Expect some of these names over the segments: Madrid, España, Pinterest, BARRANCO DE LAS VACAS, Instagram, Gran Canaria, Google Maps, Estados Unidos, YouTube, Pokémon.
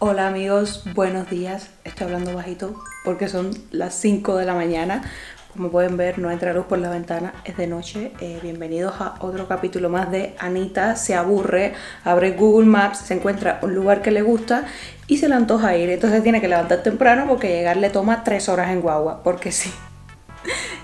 Hola amigos, buenos días. Estoy hablando bajito porque son las 5 de la mañana. Como pueden ver, no entra luz por la ventana, es de noche. Bienvenidos a otro capítulo más de Anita se aburre, abre Google Maps, se encuentra un lugar que le gusta y se le antoja ir. Entonces tiene que levantar temprano porque llegar le toma 3 horas en guagua, porque sí.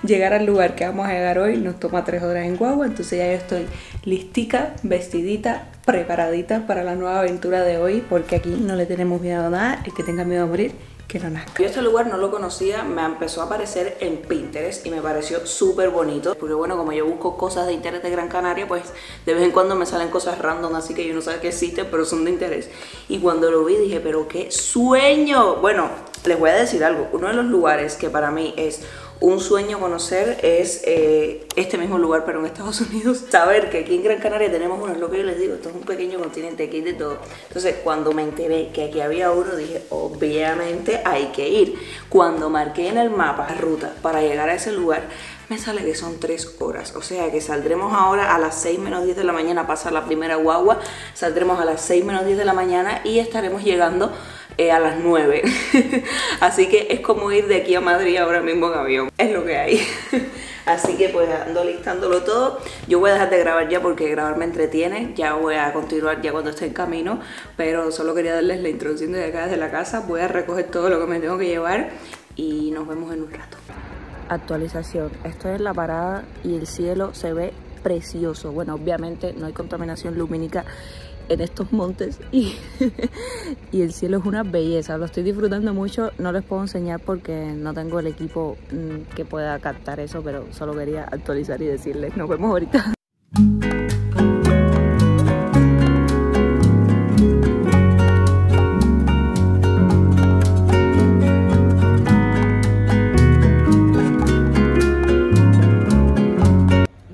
Llegar al lugar que vamos a llegar hoy nos toma 3 horas en guagua, entonces ya yo estoy listica, vestidita, preparadita para la nueva aventura de hoy, porque aquí no le tenemos miedo a nada. El que tenga miedo a morir, que no nazca. Yo este lugar no lo conocía, me empezó a aparecer en Pinterest y me pareció súper bonito, porque bueno, como yo busco cosas de interés de Gran Canaria, pues de vez en cuando me salen cosas random, así que yo no sé qué existe, pero son de interés. Y cuando lo vi dije, pero qué sueño. Bueno, les voy a decir algo, uno de los lugares que para mí es un sueño conocer es este mismo lugar, pero en Estados Unidos. Saber que aquí en Gran Canaria tenemos uno, es lo que yo les digo, esto es un pequeño continente, aquí hay de todo. Entonces cuando me enteré que aquí había uno, dije, obviamente hay que ir. Cuando marqué en el mapa la ruta para llegar a ese lugar, me sale que son 3 horas, o sea que saldremos ahora a las 6 menos 10 de la mañana, pasa la primera guagua, saldremos a las 6 menos 10 de la mañana y estaremos llegando a las 9. Así que es como ir de aquí a Madrid ahora mismo en avión, es lo que hay. Así que pues ando listándolo todo. Yo voy a dejar de grabar ya porque grabar me entretiene. Ya voy a continuar ya cuando esté en camino, pero solo quería darles la introducción de acá desde la casa. Voy a recoger todo lo que me tengo que llevar y nos vemos en un rato. Actualización, esto es la parada y el cielo se ve precioso. Bueno, obviamente no hay contaminación lumínica en estos montes y el cielo es una belleza, lo estoy disfrutando mucho. No les puedo enseñar porque no tengo el equipo que pueda captar eso, pero solo quería actualizar y decirles, nos vemos ahorita.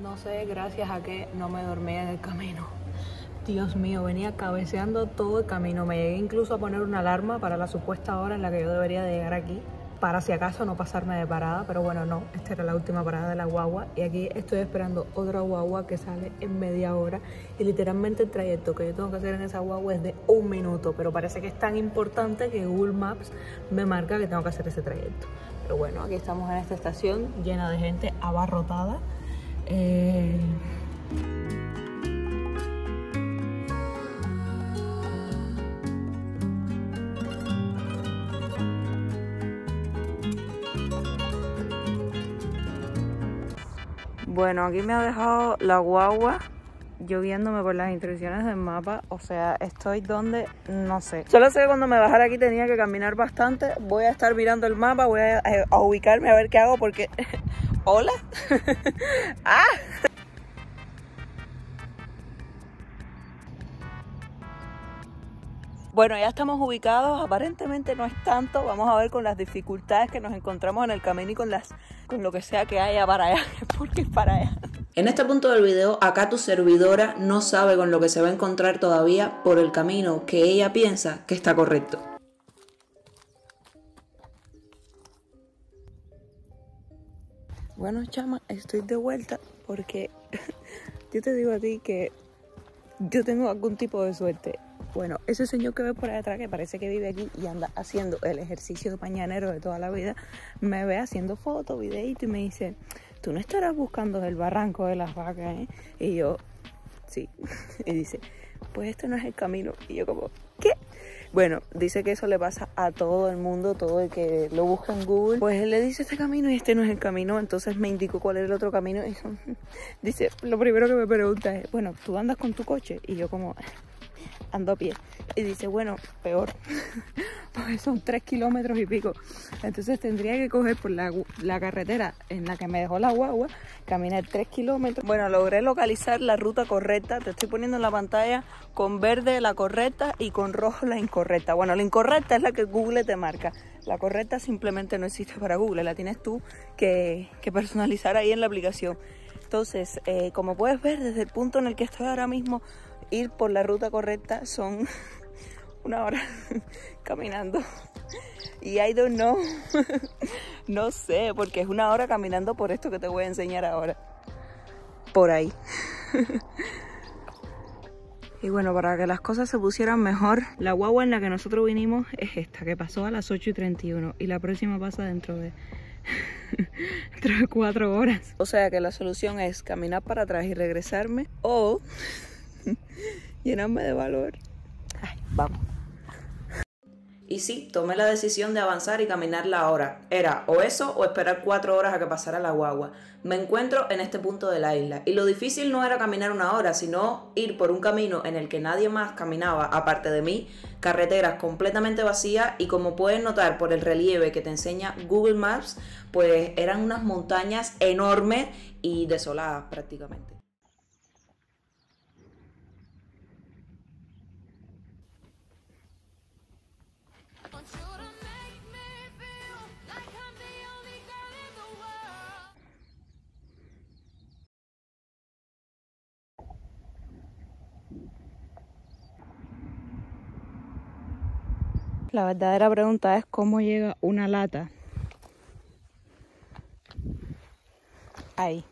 No sé gracias a que no me dormí en el camino. Dios mío, venía cabeceando todo el camino. Me llegué incluso a poner una alarma para la supuesta hora en la que yo debería de llegar aquí, para si acaso no pasarme de parada, pero bueno, no, esta era la última parada de la guagua y aquí estoy esperando otra guagua que sale en media hora y literalmente el trayecto que yo tengo que hacer en esa guagua es de 1 minuto, pero parece que es tan importante que Google Maps me marca que tengo que hacer ese trayecto. Pero bueno, aquí estamos en esta estación llena de gente abarrotada. Bueno, aquí me ha dejado la guagua, yo guiándome por las instrucciones del mapa, o sea, estoy donde no sé. Solo sé que cuando me bajara aquí tenía que caminar bastante. Voy a estar mirando el mapa, voy a ubicarme a ver qué hago porque... ¿Hola? ¡Ah! Bueno, ya estamos ubicados, aparentemente no es tanto, vamos a ver con las dificultades que nos encontramos en el camino y con lo que sea que haya para allá, porque es para allá. En este punto del video, acá tu servidora no sabe con lo que se va a encontrar todavía por el camino que ella piensa que está correcto. Bueno, chama, estoy de vuelta porque yo te digo a ti que yo tengo algún tipo de suerte. Bueno, ese señor que ve por ahí atrás, que parece que vive aquí y anda haciendo el ejercicio mañanero de toda la vida, me ve haciendo fotos, videito y me dice, tú no estarás buscando el barranco de las vacas, ¿eh? Y yo, sí. Y dice, pues este no es el camino. Y yo como, ¿qué? Bueno, dice que eso le pasa a todo el mundo, todo el que lo busca en Google. Pues él le dice este camino y este no es el camino, entonces me indicó cuál era el otro camino. Y dice, lo primero que me pregunta es, bueno, ¿tú andas con tu coche? Y yo como... ando a pie. Y dice, bueno, peor, porque son 3 kilómetros y pico. Entonces tendría que coger por la carretera en la que me dejó la guagua, caminar 3 kilómetros. Bueno, logré localizar la ruta correcta. Te estoy poniendo en la pantalla con verde la correcta y con rojo la incorrecta. Bueno, la incorrecta es la que Google te marca. La correcta simplemente no existe para Google, la tienes tú que personalizar ahí en la aplicación. Entonces, como puedes ver, desde el punto en el que estoy ahora mismo, ir por la ruta correcta son 1 hora caminando. Y I don't know, no sé, porque es 1 hora caminando por esto que te voy a enseñar ahora. Por ahí. Y bueno, para que las cosas se pusieran mejor, la guagua en la que nosotros vinimos es esta, que pasó a las 8:31, y la próxima pasa dentro de... dentro de 4 horas. O sea que la solución es caminar para atrás y regresarme, o llenarme de valor. Ay, vamos. Y sí, tomé la decisión de avanzar y caminar la hora. Era o eso o esperar 4 horas a que pasara la guagua. Me encuentro en este punto de la isla. Y lo difícil no era caminar una hora, sino ir por un camino en el que nadie más caminaba, aparte de mí, carreteras completamente vacías y, como pueden notar por el relieve que te enseña Google Maps, pues eran unas montañas enormes y desoladas prácticamente. La verdadera pregunta es cómo llega una lata ahí.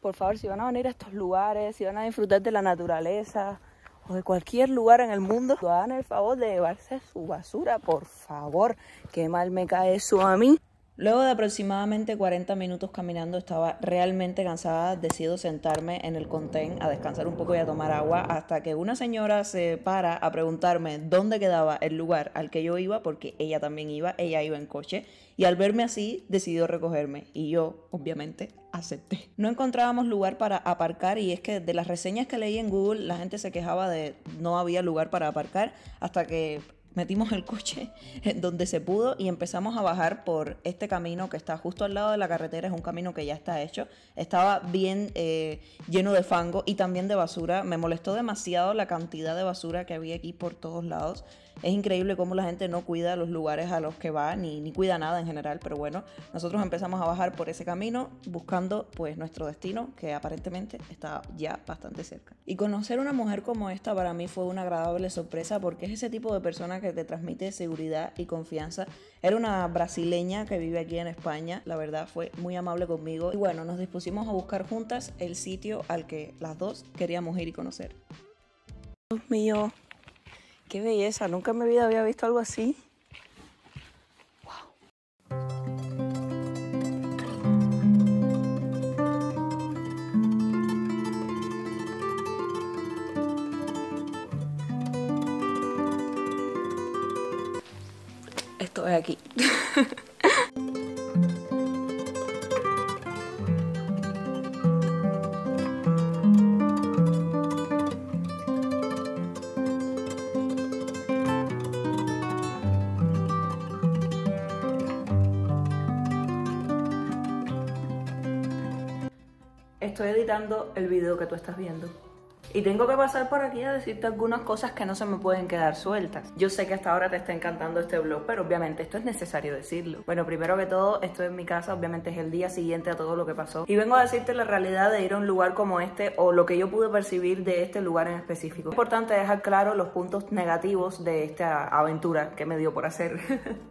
Por favor, si van a venir a estos lugares, si van a disfrutar de la naturaleza o de cualquier lugar en el mundo, hagan el favor de llevarse su basura, por favor. Qué mal me cae eso a mí. Luego de aproximadamente 40 minutos caminando, estaba realmente cansada. Decido sentarme en el contén a descansar un poco y a tomar agua, hasta que una señora se para a preguntarme dónde quedaba el lugar al que yo iba, porque ella también iba, ella iba en coche, y al verme así decidió recogerme y yo obviamente acepté. No encontrábamos lugar para aparcar, y es que de las reseñas que leí en Google la gente se quejaba de no había lugar para aparcar, hasta que... metimos el coche donde se pudo y empezamos a bajar por este camino que está justo al lado de la carretera. Es un camino que ya está hecho. Estaba bien lleno de fango y también de basura. Me molestó demasiado la cantidad de basura que había aquí por todos lados. Es increíble cómo la gente no cuida los lugares a los que va, ni cuida nada en general. Pero bueno, nosotros empezamos a bajar por ese camino buscando pues nuestro destino, que aparentemente está ya bastante cerca. Y conocer una mujer como esta para mí fue una agradable sorpresa, porque es ese tipo de persona que te transmite seguridad y confianza. Era una brasileña que vive aquí en España. La verdad fue muy amable conmigo. Y bueno, nos dispusimos a buscar juntas el sitio al que las dos queríamos ir y conocer. Dios mío, qué belleza. Nunca en mi vida había visto algo así. Estoy aquí. Estoy editando el video que tú estás viendo. Y tengo que pasar por aquí a decirte algunas cosas que no se me pueden quedar sueltas. Yo sé que hasta ahora te está encantando este vlog, pero obviamente esto es necesario decirlo. Bueno, primero que todo, estoy en mi casa, obviamente es el día siguiente a todo lo que pasó. Y vengo a decirte la realidad de ir a un lugar como este, o lo que yo pude percibir de este lugar en específico. Es importante dejar claro los puntos negativos de esta aventura que me dio por hacer.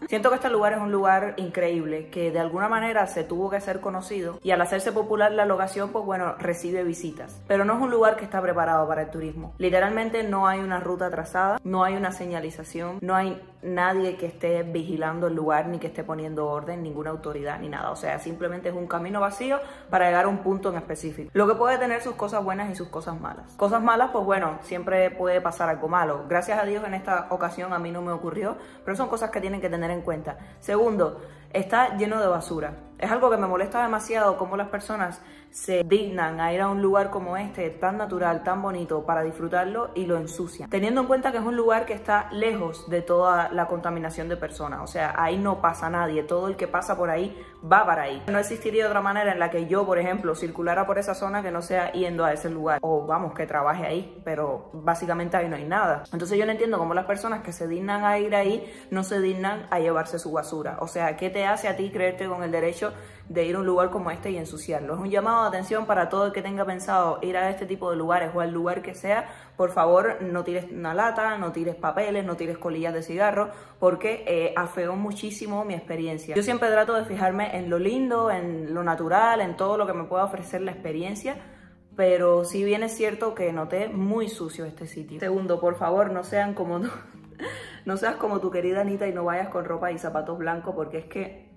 Siento que este lugar es un lugar increíble, que de alguna manera se tuvo que hacer conocido, y al hacerse popular la locación, pues bueno, recibe visitas. Pero no es un lugar que está preparado para el turismo. Literalmente no hay una ruta trazada, no hay una señalización, no hay nadie que esté vigilando el lugar, ni que esté poniendo orden, ninguna autoridad ni nada. O sea, simplemente es un camino vacío para llegar a un punto en específico, lo que puede tener sus cosas buenas y sus cosas malas. Cosas malas, pues bueno, siempre puede pasar algo malo. Gracias a Dios en esta ocasión a mí no me ocurrió, pero son cosas que tienen que tener en cuenta. Segundo, está lleno de basura. Es algo que me molesta demasiado, cómo las personas se dignan a ir a un lugar como este, tan natural, tan bonito, para disfrutarlo, y lo ensucian. Teniendo en cuenta que es un lugar que está lejos de toda la contaminación de personas. O sea, ahí no pasa nadie. Todo el que pasa por ahí va para ahí. No existiría otra manera en la que yo, por ejemplo, circulara por esa zona que no sea yendo a ese lugar. O vamos, que trabaje ahí, pero básicamente ahí no hay nada. Entonces yo no entiendo cómo las personas que se dignan a ir ahí no se dignan a llevarse su basura. O sea, ¿qué te hace a ti creerte con el derecho de ir a un lugar como este y ensuciarlo? Es un llamado de atención para todo el que tenga pensado ir a este tipo de lugares o al lugar que sea. Por favor, no tires una lata, no tires papeles, no tires colillas de cigarro, porque afeó muchísimo mi experiencia. Yo siempre trato de fijarme en lo lindo, en lo natural, en todo lo que me pueda ofrecer la experiencia, pero sí bien es cierto que noté muy sucio este sitio. Segundo, por favor, no sean como tú. No seas como tu querida Anita y no vayas con ropa y zapatos blancos, porque es que...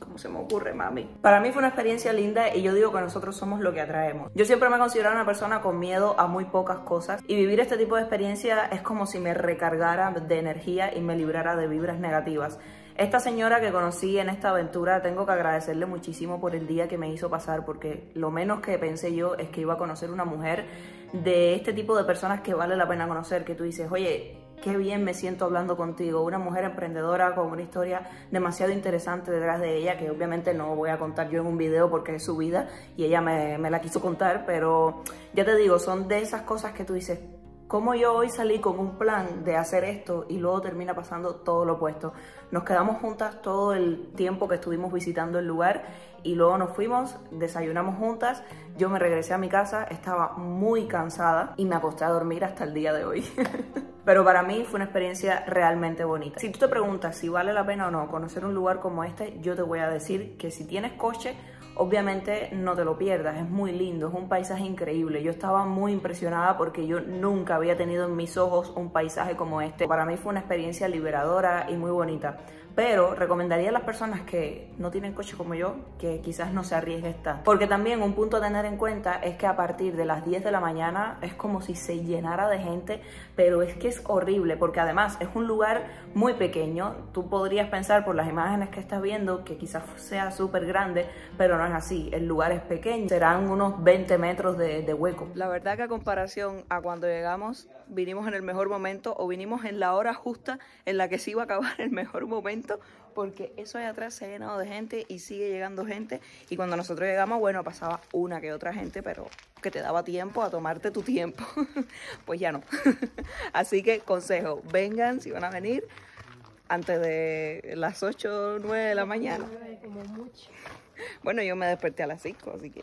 ¿cómo se me ocurre, mami? Para mí fue una experiencia linda y yo digo que nosotros somos lo que atraemos. Yo siempre me he considerado una persona con miedo a muy pocas cosas y vivir este tipo de experiencia es como si me recargara de energía y me librara de vibras negativas. Esta señora que conocí en esta aventura, tengo que agradecerle muchísimo por el día que me hizo pasar, porque lo menos que pensé yo es que iba a conocer una mujer de este tipo de personas que vale la pena conocer, que tú dices, oye, qué bien me siento hablando contigo, una mujer emprendedora con una historia demasiado interesante detrás de ella, que obviamente no voy a contar yo en un video porque es su vida y ella me la quiso contar, pero ya te digo, son de esas cosas que tú dices, ¿cómo yo hoy salí con un plan de hacer esto y luego termina pasando todo lo opuesto? Nos quedamos juntas todo el tiempo que estuvimos visitando el lugar y luego nos fuimos, desayunamos juntas, yo me regresé a mi casa, estaba muy cansada y me acosté a dormir hasta el día de hoy. Pero para mí fue una experiencia realmente bonita. Si tú te preguntas si vale la pena o no conocer un lugar como este, yo te voy a decir que si tienes coche, obviamente no te lo pierdas, es muy lindo, es un paisaje increíble. Yo estaba muy impresionada porque yo nunca había tenido en mis ojos un paisaje como este. Para mí fue una experiencia liberadora y muy bonita. Pero recomendaría a las personas que no tienen coche como yo, que quizás no se arriesguen tanto. Porque también un punto a tener en cuenta es que a partir de las 10 de la mañana es como si se llenara de gente, pero es que es horrible porque además es un lugar muy pequeño. Tú podrías pensar por las imágenes que estás viendo que quizás sea súper grande, pero no es así. El lugar es pequeño, serán unos 20 metros de hueco. La verdad que a comparación a cuando llegamos, vinimos en el mejor momento o vinimos en la hora justa en la que se iba a acabar el mejor momento, porque eso allá atrás se ha llenado de gente y sigue llegando gente, y cuando nosotros llegamos, bueno, pasaba una que otra gente, pero que te daba tiempo a tomarte tu tiempo. Pues ya no. Así que consejo, vengan si van a venir antes de las 8 o 9 de la mañana. Bueno, yo me desperté a las 5, así que...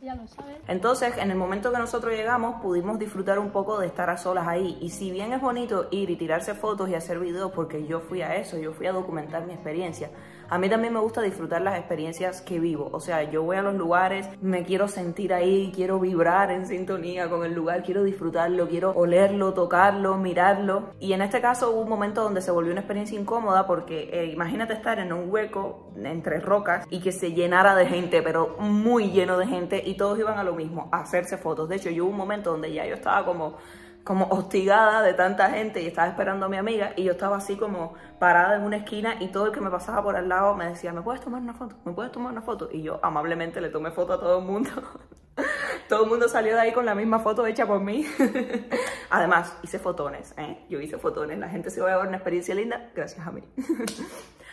ya lo sabes. Entonces, en el momento que nosotros llegamos, pudimos disfrutar un poco de estar a solas ahí. Y si bien es bonito ir y tirarse fotos y hacer videos, porque yo fui a eso, yo fui a documentar mi experiencia. A mí también me gusta disfrutar las experiencias que vivo. O sea, yo voy a los lugares, me quiero sentir ahí, quiero vibrar en sintonía con el lugar, quiero disfrutarlo, quiero olerlo, tocarlo, mirarlo. Y en este caso hubo un momento donde se volvió una experiencia incómoda porque imagínate estar en un hueco entre rocas y que se llenara de gente, pero muy lleno de gente, y todos iban a lo mismo, a hacerse fotos. De hecho, yo hubo un momento donde ya yo estaba como hostigada de tanta gente y estaba esperando a mi amiga y yo estaba así como parada en una esquina y todo el que me pasaba por al lado me decía, ¿me puedes tomar una foto? ¿Me puedes tomar una foto? Y yo amablemente le tomé foto a todo el mundo. Todo el mundo salió de ahí con la misma foto hecha por mí. Además, hice fotones, ¿eh? Yo hice fotones. La gente se va a llevar una experiencia linda gracias a mí.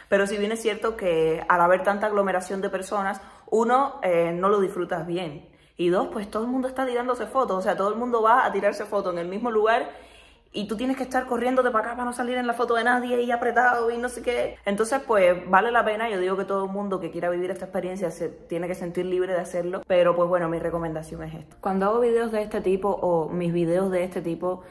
Pero si bien es cierto que al haber tanta aglomeración de personas, uno, no lo disfrutas bien. Y dos, pues todo el mundo está tirándose fotos, o sea, todo el mundo va a tirarse fotos en el mismo lugar y tú tienes que estar corriéndote para acá para no salir en la foto de nadie y apretado y no sé qué. Entonces, pues vale la pena, yo digo que todo el mundo que quiera vivir esta experiencia se tiene que sentir libre de hacerlo, pero pues bueno, mi recomendación es esto. Cuando hago videos de este tipo o mis videos de este tipo,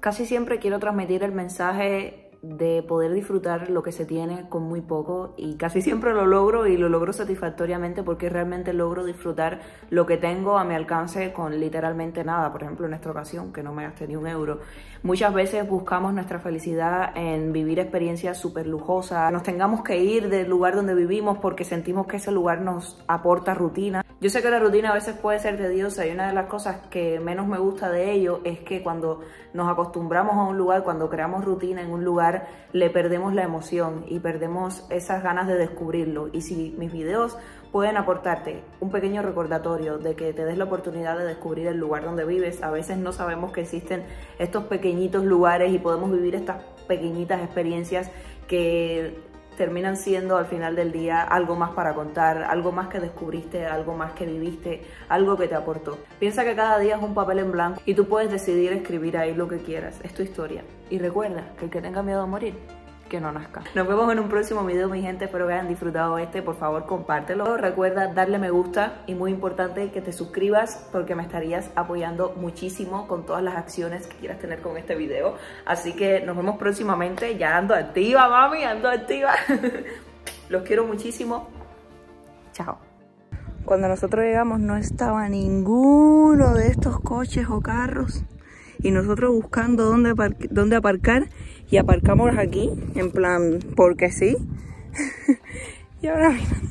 casi siempre quiero transmitir el mensaje de poder disfrutar lo que se tiene con muy poco, y casi siempre lo logro y lo logro satisfactoriamente porque realmente logro disfrutar lo que tengo a mi alcance con literalmente nada. Por ejemplo, en esta ocasión que no me gasté ni un euro. Muchas veces buscamos nuestra felicidad en vivir experiencias súper lujosas, nos tengamos que ir del lugar donde vivimos porque sentimos que ese lugar nos aporta rutina. Yo sé que la rutina a veces puede ser tediosa y una de las cosas que menos me gusta de ello es que cuando nos acostumbramos a un lugar, cuando creamos rutina en un lugar, le perdemos la emoción y perdemos esas ganas de descubrirlo. Y si mis videos pueden aportarte un pequeño recordatorio de que te des la oportunidad de descubrir el lugar donde vives, a veces no sabemos que existen estos pequeñitos lugares y podemos vivir estas pequeñitas experiencias que terminan siendo al final del día algo más para contar, algo más que descubriste, algo más que viviste, algo que te aportó. Piensa que cada día es un papel en blanco y tú puedes decidir escribir ahí lo que quieras, es tu historia. Y recuerda que el que tenga miedo a morir, que no nazca. Nos vemos en un próximo video, mi gente, espero que hayan disfrutado este, por favor compártelo. Recuerda darle me gusta y muy importante que te suscribas porque me estarías apoyando muchísimo con todas las acciones que quieras tener con este video. Así que nos vemos próximamente, ya ando activa, mami, ando activa. Los quiero muchísimo. Chao. Cuando nosotros llegamos no estaba ninguno de estos coches o carros. Y nosotros buscando dónde aparcar, y aparcamos aquí, en plan, porque sí. Y ahora mira.